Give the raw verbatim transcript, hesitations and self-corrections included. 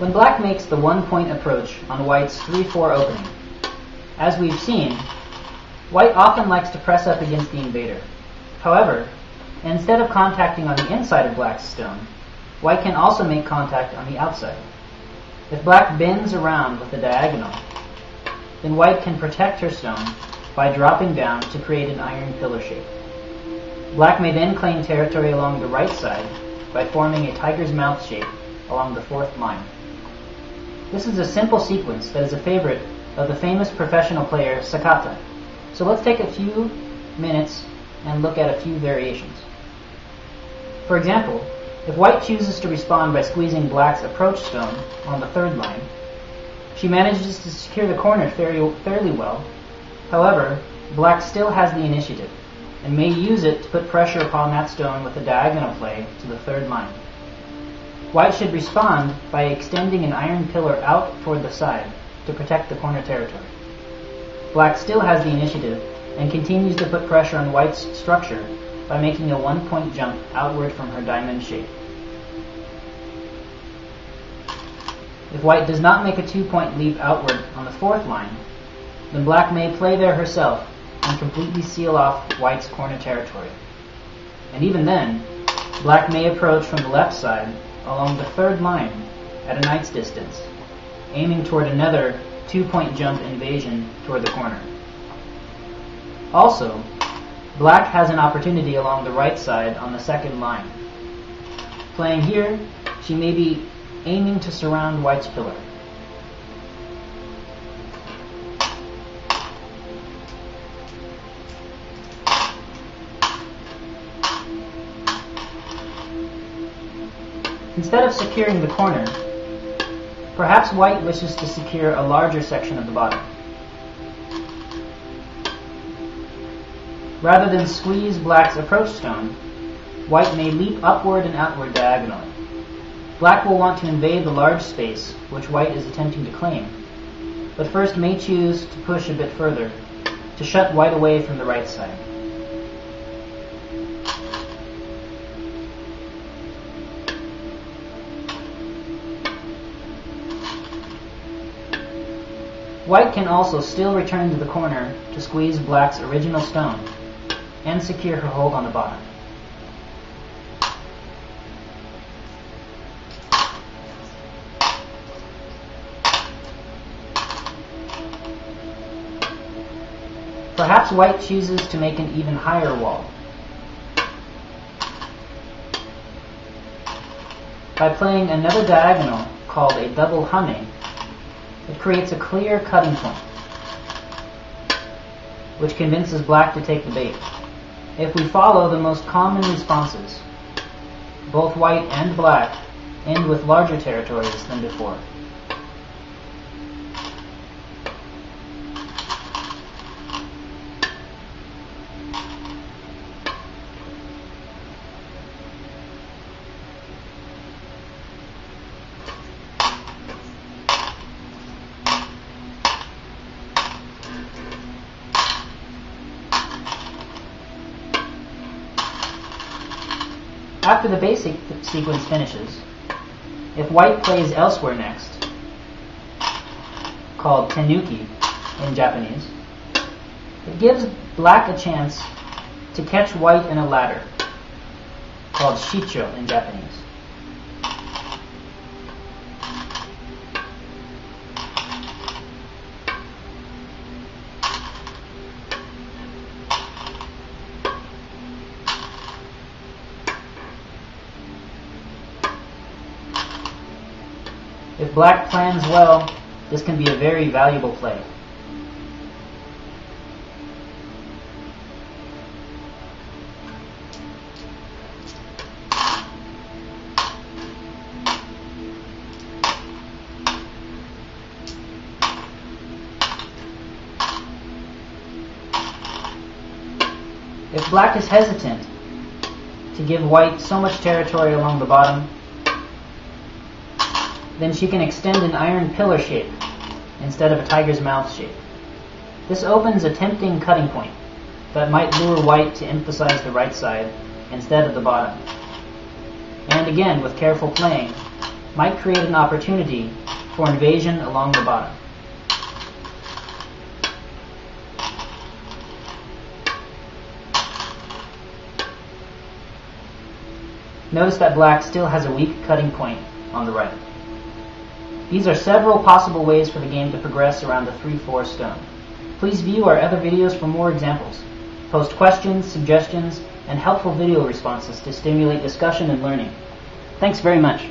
When black makes the one-point approach on white's three four opening, as we've seen, white often likes to press up against the invader. However, instead of contacting on the inside of black's stone, white can also make contact on the outside. If black bends around with a diagonal, then white can protect her stone by dropping down to create an iron pillar shape. Black may then claim territory along the right side by forming a tiger's mouth shape along the fourth line. This is a simple sequence that is a favorite of the famous professional player Sakata. So let's take a few minutes and look at a few variations. For example, if white chooses to respond by squeezing black's approach stone on the third line, she manages to secure the corner fairly well. However, black still has the initiative and may use it to put pressure upon that stone with a diagonal play to the third line. White should respond by extending an iron pillar out toward the side to protect the corner territory. Black still has the initiative and continues to put pressure on white's structure by making a one-point jump outward from her diamond shape. If white does not make a two-point leap outward on the fourth line, then black may play there herself and completely seal off white's corner territory. And even then, black may approach from the left side along the third line at a knight's distance, aiming toward another two-point jump invasion toward the corner. Also, black has an opportunity along the right side on the second line. Playing here, she may be aiming to surround white's pillar. Instead of securing the corner, perhaps white wishes to secure a larger section of the body. Rather than squeeze black's approach stone, white may leap upward and outward diagonally. Black will want to invade the large space which white is attempting to claim, but first may choose to push a bit further to shut white away from the right side. White can also still return to the corner to squeeze black's original stone and secure her hold on the bottom. Perhaps white chooses to make an even higher wall. By playing another diagonal called a double hane, it creates a clear cutting point, which convinces black to take the bait. If we follow the most common responses, both white and black end with larger territories than before. After the basic sequence finishes, if white plays elsewhere next, called tenuki in Japanese, it gives black a chance to catch white in a ladder, called shicho in Japanese. If black plans well, this can be a very valuable play. If black is hesitant to give white so much territory along the bottom, then she can extend an iron pillar shape instead of a tiger's mouth shape. This opens a tempting cutting point that might lure white to emphasize the right side instead of the bottom. And again, with careful playing, might create an opportunity for invasion along the bottom. Notice that black still has a weak cutting point on the right. These are several possible ways for the game to progress around the three four stone. Please view our other videos for more examples. Post questions, suggestions, and helpful video responses to stimulate discussion and learning. Thanks very much.